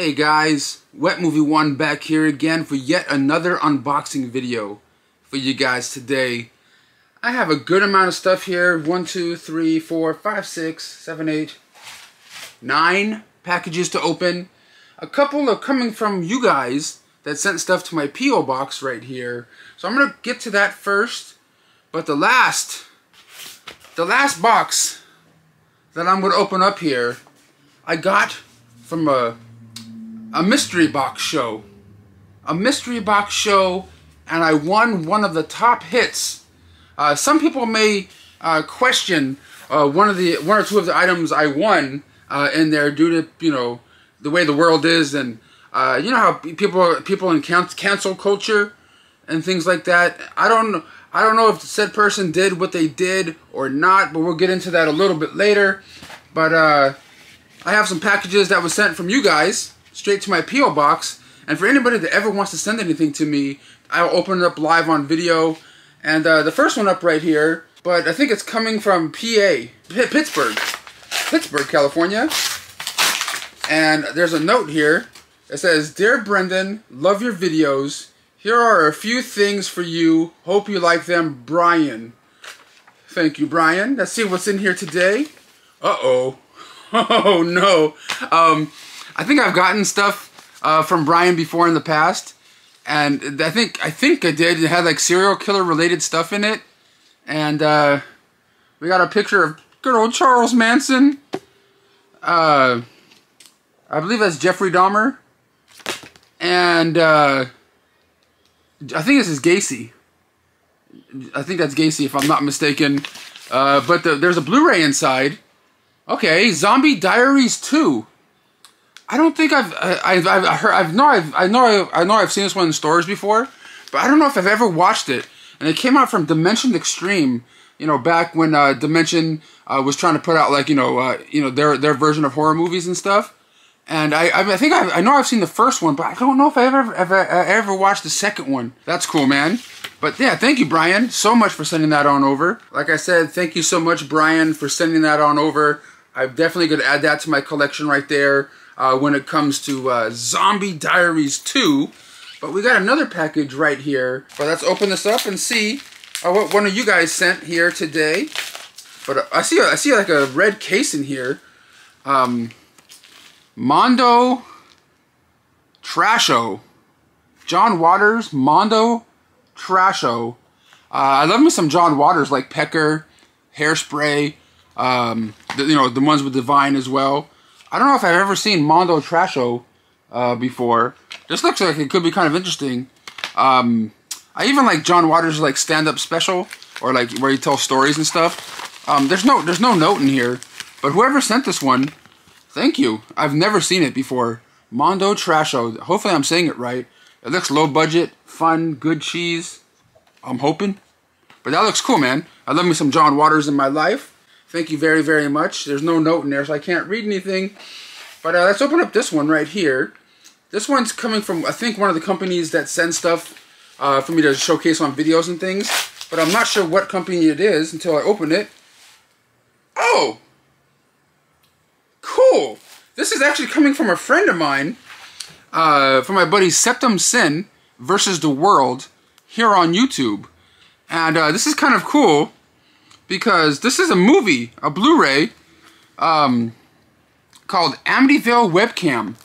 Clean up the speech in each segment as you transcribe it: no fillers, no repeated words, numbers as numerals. Hey guys, WetMovie1 back here again for yet another unboxing video for you guys today. I have a good amount of stuff here. 1, 2, 3, 4, 5, 6, 7, 8, 9 packages to open. A couple are coming from you guys that sent stuff to my P.O. box right here. So I'm going to get to that first. But the last box that I'm going to open up here, I got from a mystery box show. A mystery box show, and I won one of the top hits. Some people may question one or two of the items I won in there due to, you know, the way the world is, and you know how people in cancel culture and things like that. I don't know if said person did what they did or not, but we'll get into that a little bit later. But I have some packages that was sent from you guys straight to my P.O. box, and for anybody that ever wants to send anything to me, I'll open it up live on video. And the first one up right here, but I think it's coming from Pittsburgh, California. And there's a note here that says, "Dear Brendan, love your videos. Here are a few things for you. Hope you like them, Brian." Thank you, Brian. Let's see what's in here today. Uh-oh. Oh, no. I think I've gotten stuff from Brian before in the past, and I think I did. It had like serial killer related stuff in it, and we got a picture of good old Charles Manson. I believe that's Jeffrey Dahmer, and I think this is Gacy. I think that's Gacy if I'm not mistaken. But there's a Blu-ray inside. Okay, Zombie Diaries 2. I don't think I've seen this one in stores before, but I don't know if I've ever watched it. And it came out from Dimension Extreme, you know, back when Dimension was trying to put out, like, you know their version of horror movies and stuff. And I know I've seen the first one, but I don't know if I've ever watched the second one. That's cool, man. But yeah, thank you, Brian, so much for sending that on over. Like I said, thank you so much, Brian, for sending that on over. I'm definitely gonna add that to my collection right there. When it comes to Zombie Diaries 2. But we got another package right here. But let's open this up and see what one of you guys sent here today. But I see like a red case in here. Mondo Trasho. John Waters, Mondo Trasho. I love me some John Waters, like Pecker, Hairspray, you know, the ones with Divine as well. I don't know if I've ever seen Mondo Trasho before. This looks like it could be kind of interesting. I even like John Waters' like stand-up special, or like where he tells stories and stuff. There's no note in here, but whoever sent this one, thank you. I've never seen it before. Mondo Trasho. Hopefully I'm saying it right. It looks low budget, fun, good cheese. I'm hoping, but that looks cool, man. I love me some John Waters in my life. Thank you very, very much. There's no note in there, so I can't read anything. But let's open up this one right here. This one's coming from, I think, one of the companies that send stuff for me to showcase on videos and things. But I'm not sure what company it is until I open it. Oh! Cool! This is actually coming from a friend of mine, from my buddy Septum Sin versus the World here on YouTube. And this is kind of cool, because this is a movie, a Blu-ray, called Amityville Webcam.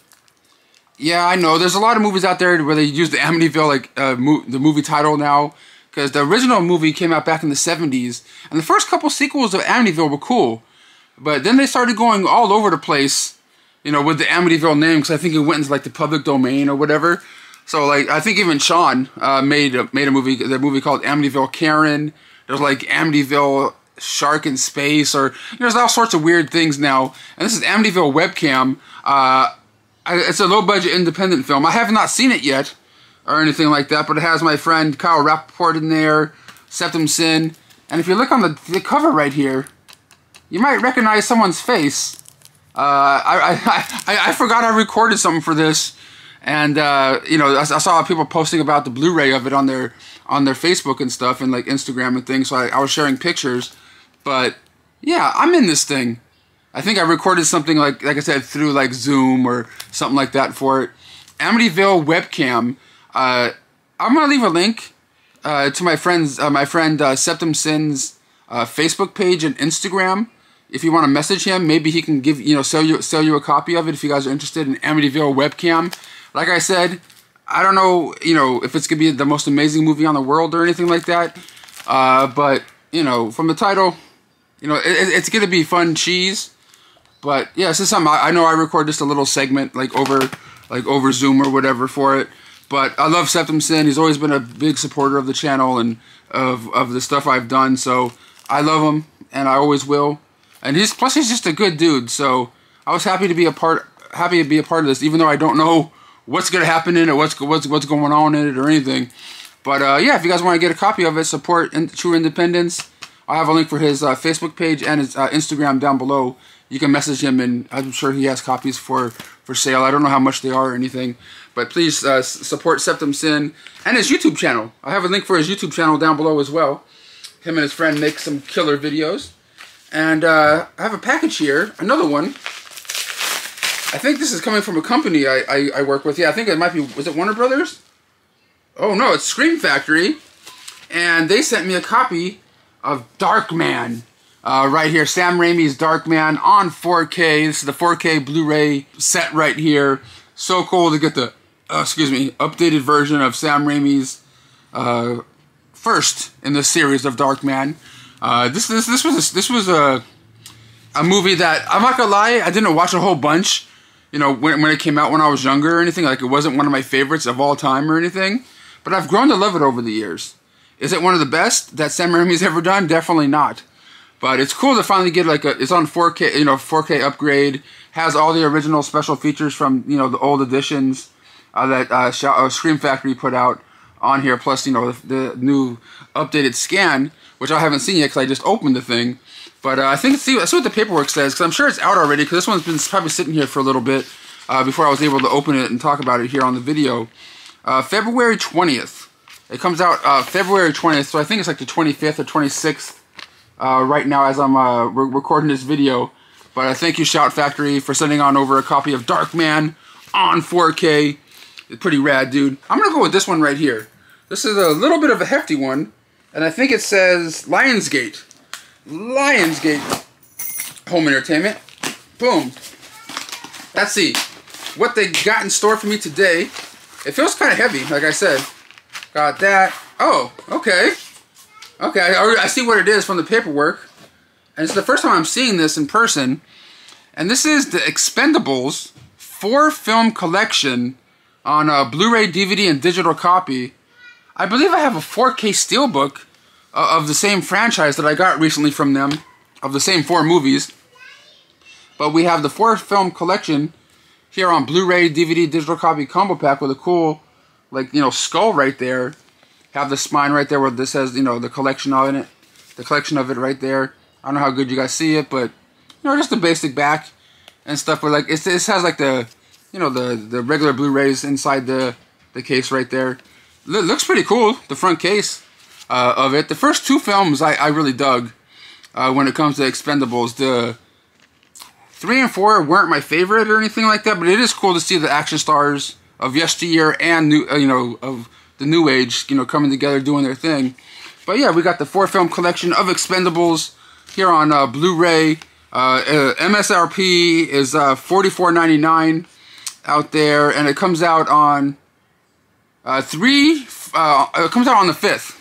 Yeah, I know, there's a lot of movies out there where they use the Amityville, like, the movie title now, because the original movie came out back in the 70s, and the first couple sequels of Amityville were cool, but then they started going all over the place, you know, with the Amityville name, because I think it went into, like, the public domain or whatever. So, like, I think even Sean made a movie, the movie called Amityville Karen. There's like Amityville Shark in Space, or you know, there's all sorts of weird things now. And this is Amityville Webcam. It's a low-budget independent film. I have not seen it yet or anything like that, but it has my friend Kyle Rappaport in there, Septum Sin. And if you look on the cover right here, you might recognize someone's face. I forgot I recorded something for this. And you know, I saw people posting about the Blu-ray of it on their Facebook and stuff, and like Instagram and things. So I was sharing pictures, but yeah, I'm in this thing. I think I recorded something like I said, through like Zoom or something like that for it. Amityville Webcam. I'm gonna leave a link to my friend's, Septum Sin's Facebook page and Instagram. If you want to message him, maybe he can give sell you a copy of it if you guys are interested in Amityville Webcam. Like I said, I don't know if it's gonna be the most amazing movie on the world or anything like that, but from the title, it's gonna be fun cheese. But yeah, this is something I know. I record just a little segment like over Zoom or whatever for it. But I love Septum Sin. He's always been a big supporter of the channel and of the stuff I've done. So I love him, and I always will. And plus he's just a good dude. So I was happy to be a part, of this, even though I don't know what's gonna happen in it, what's going on in it, or anything. But yeah, if you guys want to get a copy of it, support True Independence. I have a link for his Facebook page and his Instagram down below. You can message him, and I'm sure he has copies for sale. I don't know how much they are or anything, but please support Septum Sin and his YouTube channel. I have a link for his YouTube channel down below as well. Him and his friend make some killer videos. And I have a package here, another one. I think this is coming from a company I work with. Yeah, I think it might be, was it Warner Brothers? Oh no, it's Scream Factory. And they sent me a copy of Darkman. Right here, Sam Raimi's Darkman on 4K. This is the 4K Blu-ray set right here. So cool to get the, excuse me, updated version of Sam Raimi's first in the series of Darkman. This was a movie that, I'm not gonna lie, I didn't watch a whole bunch. When it came out when I was younger or anything, like it wasn't one of my favorites of all time or anything. But I've grown to love it over the years. Is it one of the best that Sam Raimi's ever done? Definitely not. But it's cool to finally get like a, it's on 4K, 4K upgrade, has all the original special features from, the old editions that Scream Factory put out on here, plus, the new updated scan, which I haven't seen yet because I just opened the thing. But I think, see what the paperwork says, because I'm sure it's out already, because this one's been probably sitting here for a little bit before I was able to open it and talk about it here on the video. February 20th. It comes out February 20th, so I think it's like the 25th or 26th. Right now as I'm recording this video. But thank you, Shout Factory, for sending on over a copy of Darkman on 4K. It's pretty rad, dude. I'm going to go with this one right here. This is a little bit of a hefty one, and I think it says Lionsgate. Lionsgate Home Entertainment. Boom. Let's see what they got in store for me today. It feels kind of heavy, like I said. Got that. Oh, okay. Okay, I see what it is from the paperwork. And it's the first time I'm seeing this in person. And this is the Expendables 4 film collection on a Blu-ray, DVD, and digital copy. I believe I have a 4K steelbook of the same franchise that I got recently from them, of the same 4 movies. But we have the 4 film collection here on Blu-ray, DVD, digital copy combo pack with a cool, skull right there. Have the spine right there where this says, the collection on it. The collection of it right there. I don't know how good you guys see it, but, just the basic back and stuff. But, it has, the, the regular Blu-rays inside the case right there. It looks pretty cool, the front case of it. The first 2 films I really dug when it comes to Expendables. The 3 and 4 weren't my favorite or anything like that, but it is cool to see the action stars of yesteryear and, of the new age, coming together, doing their thing. But yeah, we got the 4 film collection of Expendables here on Blu-ray. MSRP is $44.99 out there, and it comes out on it comes out on the 5th.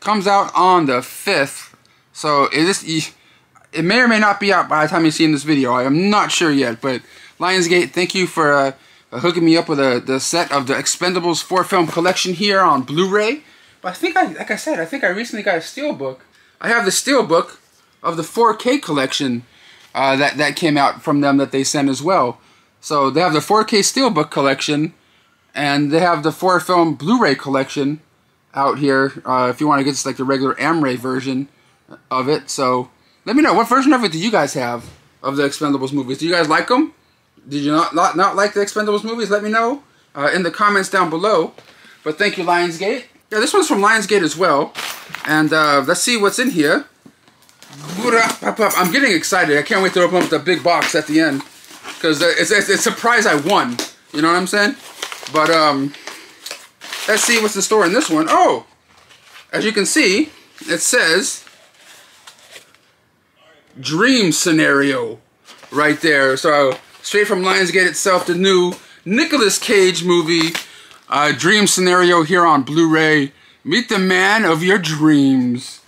Comes out on the 5th. So it may or may not be out by the time you're seeing this video. I am not sure yet. But Lionsgate, thank you for hooking me up with the set of the Expendables 4 film collection here on Blu-ray. But I think, like I said, I think I recently got a steelbook. I have the steelbook of the 4K collection that came out from them that they sent as well. So they have the 4K steelbook collection, and they have the 4 film Blu-ray collection out here. If you want to get just the regular Amray version of it. So let me know, what version of it do you guys have of the Expendables movies? Do you guys like them? Did you not like the Expendables movies? Let me know in the comments down below. But thank you, Lionsgate. Yeah, this one's from Lionsgate as well. And let's see what's in here. I'm getting excited. I can't wait to open up the big box at the end. Because it's a prize I won. You know what I'm saying? But, let's see what's in store in this one. Oh! As you can see, it says Dream Scenario right there. So, straight from Lionsgate itself, the new Nicolas Cage movie, Dream Scenario here on Blu-ray. Meet the man of your dreams.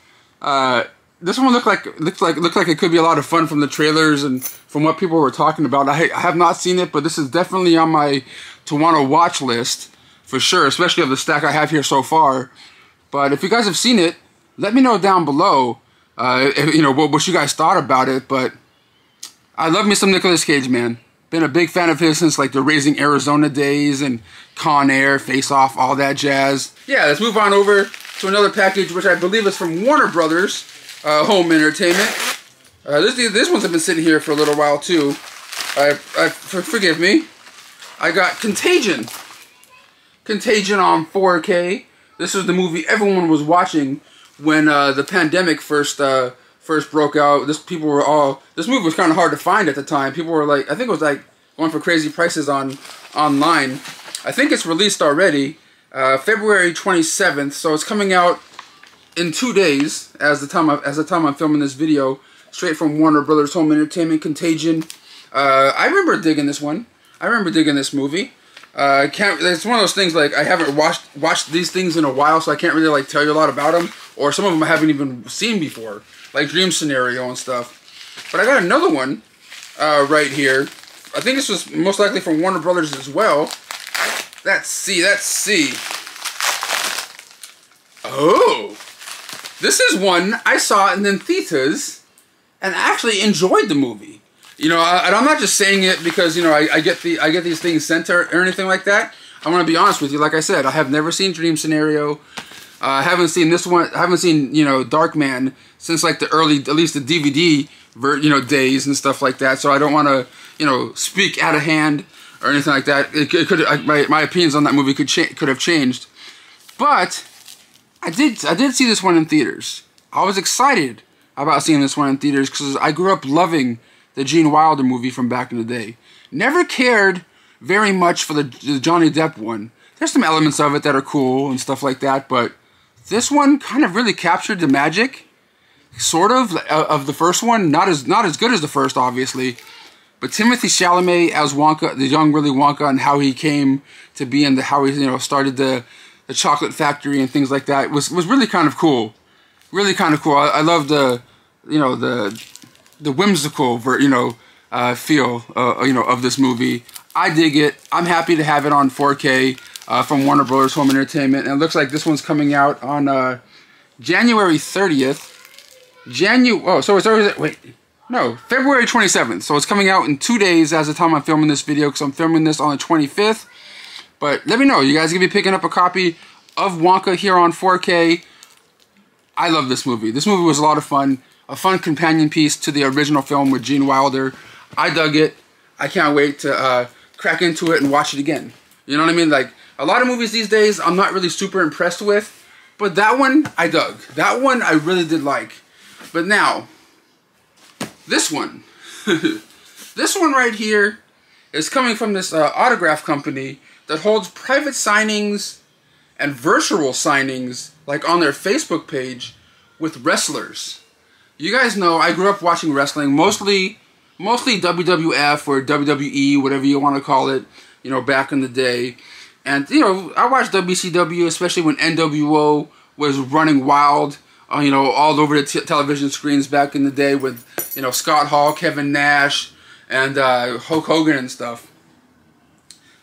This one looked like it could be a lot of fun from the trailers and from what people were talking about. I have not seen it, but this is definitely on my to want to watch list for sure, especially of the stack I have here so far. But if you guys have seen it, let me know down below, you know, what you guys thought about it. But I love me some Nicolas Cage, man. Been a big fan of his since like the Raising Arizona days and Con Air, Face Off, all that jazz. Yeah, let's move on over to another package, which I believe is from Warner Brothers Home Entertainment. This one's been sitting here for a little while too. Forgive me. I got Contagion. Contagion on 4K. This is the movie everyone was watching when the pandemic first broke out. This movie was kind of hard to find at the time. People were like, I think it was like going for crazy prices online. I think it's released already, February 27th. So it's coming out in 2 days, as the time I'm filming this video, straight from Warner Brothers Home Entertainment, Contagion. I remember digging this one. I remember digging this movie. It's one of those things like I haven't watched these things in a while, so I can't really like tell you a lot about them, or some of them I haven't even seen before, like Dream Scenario and stuff. But I got another one right here. I think this was most likely from Warner Brothers as well. Let's see. Let's see. Oh. This is one I saw in the theaters and actually enjoyed the movie. You know, and I'm not just saying it because, you know, I get these things sent or anything like that. I want to be honest with you. Like I said, I have never seen Dream Scenario. I haven't seen this one. I haven't seen, you know, Darkman since like the early, at least the DVD, you know, days and stuff like that. So I don't want to, you know, speak out of hand or anything like that. It could my opinions on that movie could have changed, but. I did see this one in theaters. I was excited about seeing this one in theaters because I grew up loving the Gene Wilder movie from back in the day. Never cared very much for the Johnny Depp one. There's some elements of it that are cool and stuff like that, but this one kind of really captured the magic, sort of the first one. Not as good as the first, obviously, but Timothée Chalamet as Wonka, the young Willy Wonka, and how he came to be and how he, you know, started the chocolate factory and things like that was really kind of cool. Really kind of cool. I love the, you know, the whimsical, you know, feel, you know, of this movie. I dig it. I'm happy to have it on 4K from Warner Brothers Home Entertainment. And it looks like this one's coming out on January 30th. Oh, so it's already, wait. No, February 27th. So it's coming out in 2 days as the time I'm filming this video because I'm filming this on the 25th. But let me know, you guys gonna be picking up a copy of Wonka here on 4K. I love this movie. This movie was a lot of fun. A fun companion piece to the original film with Gene Wilder. I dug it. I can't wait to crack into it and watch it again. You know what I mean? Like, a lot of movies these days I'm not really super impressed with. But that one, I dug. That one I really did like. But now, this one. This one right here is coming from this autograph company that holds private signings and virtual signings, like on their Facebook page, with wrestlers. You guys know I grew up watching wrestling, mostly WWF or WWE, whatever you want to call it, you know, back in the day. And, you know, I watched WCW, especially when NWO was running wild, you know, all over the television screens back in the day with, you know, Scott Hall, Kevin Nash, and Hulk Hogan and stuff.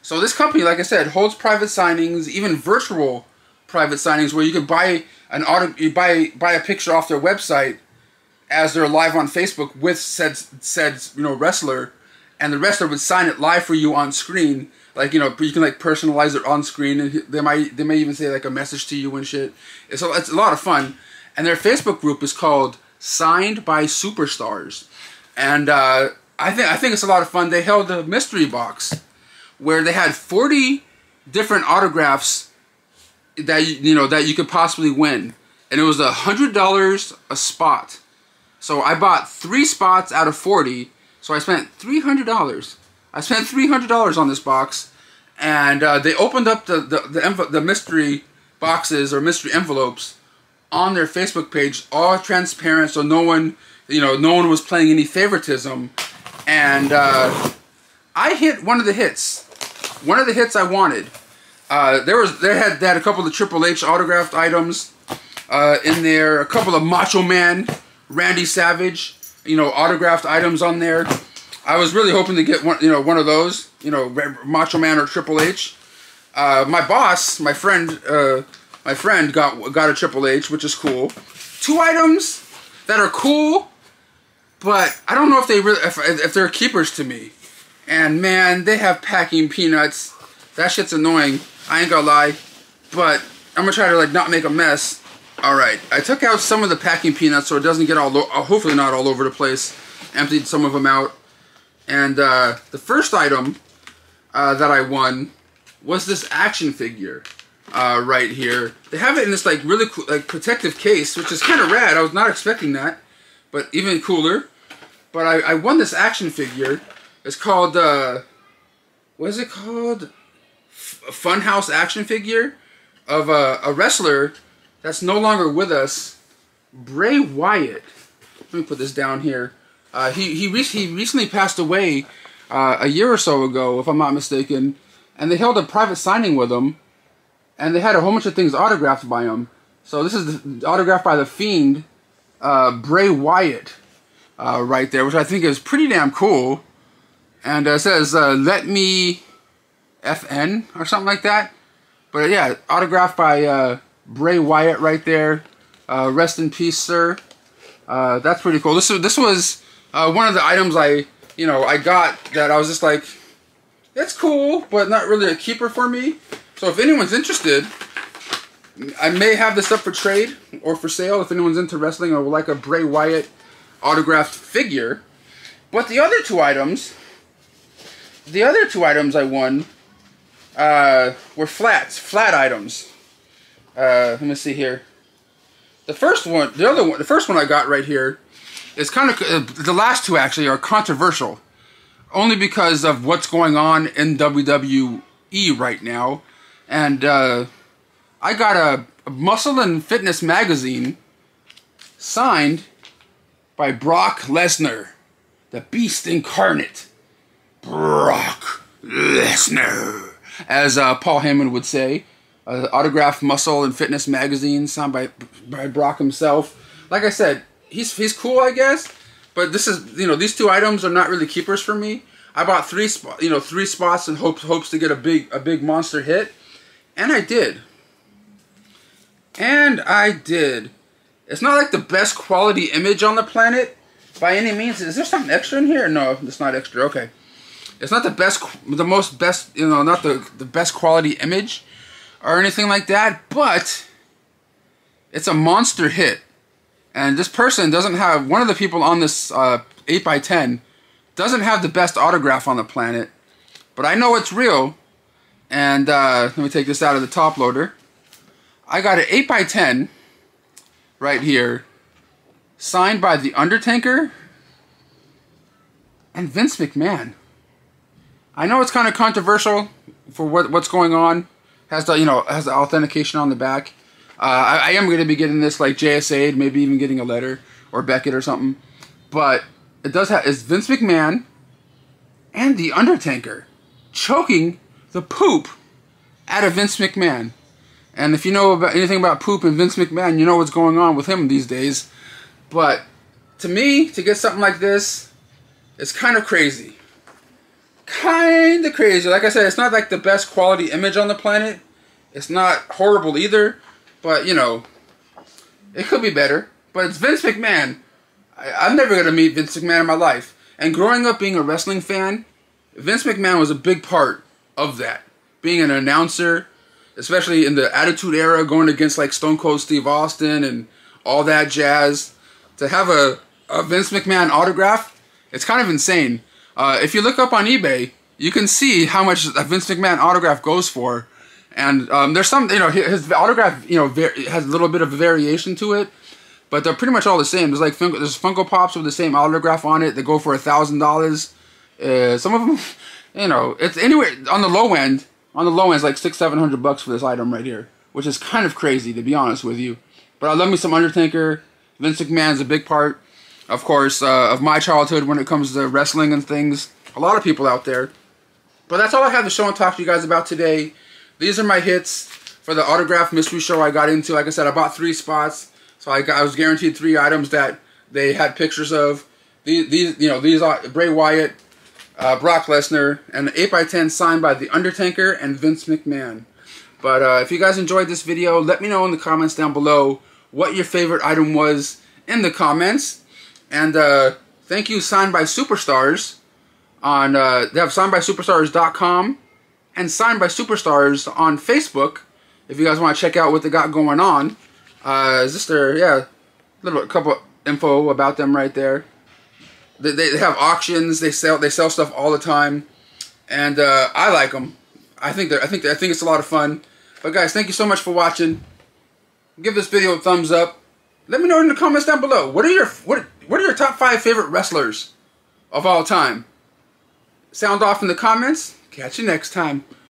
So this company, like I said, holds private signings, even virtual private signings, where you can buy an buy a picture off their website as they're live on Facebook with said you know, wrestler, and the wrestler would sign it live for you on screen. Like, you know, you can like personalize it on screen, and they may even say like a message to you and shit. It's a lot of fun, and their Facebook group is called Signed by Superstars, and I think it's a lot of fun. They held a mystery box where they had 40 different autographs that you could possibly win, and it was $100 a spot. So I bought 3 spots out of 40, so I spent $300. I spent $300 on this box, and they opened up the mystery boxes or mystery envelopes on their Facebook page, all transparent, so no one, no one was playing any favoritism. And I hit one of the hits. One of the hits I wanted. They had a couple of Triple H autographed items in there, a couple of Macho Man, Randy Savage, autographed items on there. I was really hoping to get one, one of those, Macho Man or Triple H. My boss, my friend got a Triple H, which is cool. 2 items that are cool, but I don't know if they really if they're keepers to me. And man, they have packing peanuts. That shit's annoying. I ain't gonna lie, but I'm gonna try to not make a mess. All right, I took out some of the packing peanuts so it doesn't get all hopefully not all over the place. Emptied some of them out, and the first item that I won was this action figure right here. They have it in this really cool, protective case, which is kind of rad. I was not expecting that, but even cooler. But I won this action figure. It's called what is it called? A Funhouse action figure of a wrestler that's no longer with us, Bray Wyatt. Let me put this down here. He recently passed away a year or so ago, if I'm not mistaken, and they held a private signing with him, and they had a whole bunch of things autographed by him. So this is autographed by The Fiend, Bray Wyatt, right there, which I think is pretty damn cool. And it says, let me... FN or something like that, but yeah, autographed by Bray Wyatt right there. Rest in peace, sir. That's pretty cool. This was one of the items I got that I was just like, it's cool, but not really a keeper for me. So if anyone's interested, I may have this up for trade or for sale if anyone's into wrestling or would like a Bray Wyatt autographed figure. But the other 2 items, I won. Were flat items. Let me see here. The first one I got right here is kind of the last 2 actually are controversial, only because of what's going on in WWE right now. And I got a Muscle and Fitness magazine signed by Brock Lesnar, the Beast Incarnate. Brock Lesnar. As Paul Heyman would say, autographed Muscle and Fitness magazine signed by Brock himself. Like I said, he's cool, I guess. But this is these 2 items are not really keepers for me. I bought 3 spots in hopes to get a big monster hit, and I did. It's not like the best quality image on the planet by any means. Is there something extra in here? No, it's not extra. Okay. It's not the most not the best quality image or anything like that, but it's a monster hit. And this person doesn't have, one of the people on this 8x10 doesn't have the best autograph on the planet, but I know it's real. And let me take this out of the top loader. I got an 8x10 right here, signed by The Undertaker and Vince McMahon. I know it's kind of controversial for what's going on. Has the authentication on the back. I am going to be getting this JSA'd, maybe even getting a letter or Beckett or something. But it does have it's Vince McMahon and The Undertaker choking the poop out of Vince McMahon. And if you know anything about poop and Vince McMahon, you know what's going on with him these days. But to me, to get something like this, it's kind of crazy. Kinda crazy. Like I said, it's not the best quality image on the planet. It's not horrible either, but it could be better. But it's Vince McMahon. I'm never gonna meet Vince McMahon in my life. And growing up being a wrestling fan, Vince McMahon was a big part of that. Being an announcer, especially in the Attitude Era, going against Stone Cold Steve Austin and all that jazz. To have a Vince McMahon autograph, it's kind of insane. If you look up on eBay, you can see how much a Vince McMahon autograph goes for, and there's some his autograph has a little bit of variation to it, But they're pretty much all the same. There's like there's Funko Pops with the same autograph on it. They go for $1,000. Some of them, you know, it's anyway on the low end. On the low end, it's like $600-700 for this item right here, which is kind of crazy to be honest with you. But I love me some Undertaker. Vince McMahon's a big part, of course, of my childhood when it comes to wrestling and things. A lot of people out there. But that's all I have to show and talk to you guys about today. These are my hits for the autograph mystery show I got into. Like I said, I bought 3 spots, so I was guaranteed 3 items that they had pictures of. These you know, these are Bray Wyatt, Brock Lesnar, and an 8x10 signed by The Undertaker and Vince McMahon. But if you guys enjoyed this video, let me know in the comments down below what your favorite item was in the comments. And thank you, Signed by Superstars. On they have signedbysuperstars.com and Signed by Superstars on Facebook. If you guys want to check out what they got going on, is this their a couple info about them right there. They have auctions. They sell stuff all the time, and I like them. I think it's a lot of fun. But guys, thank you so much for watching. Give this video a thumbs up. Let me know in the comments down below what are your top 5 favorite wrestlers of all time. Sound off in the comments. Catch you next time.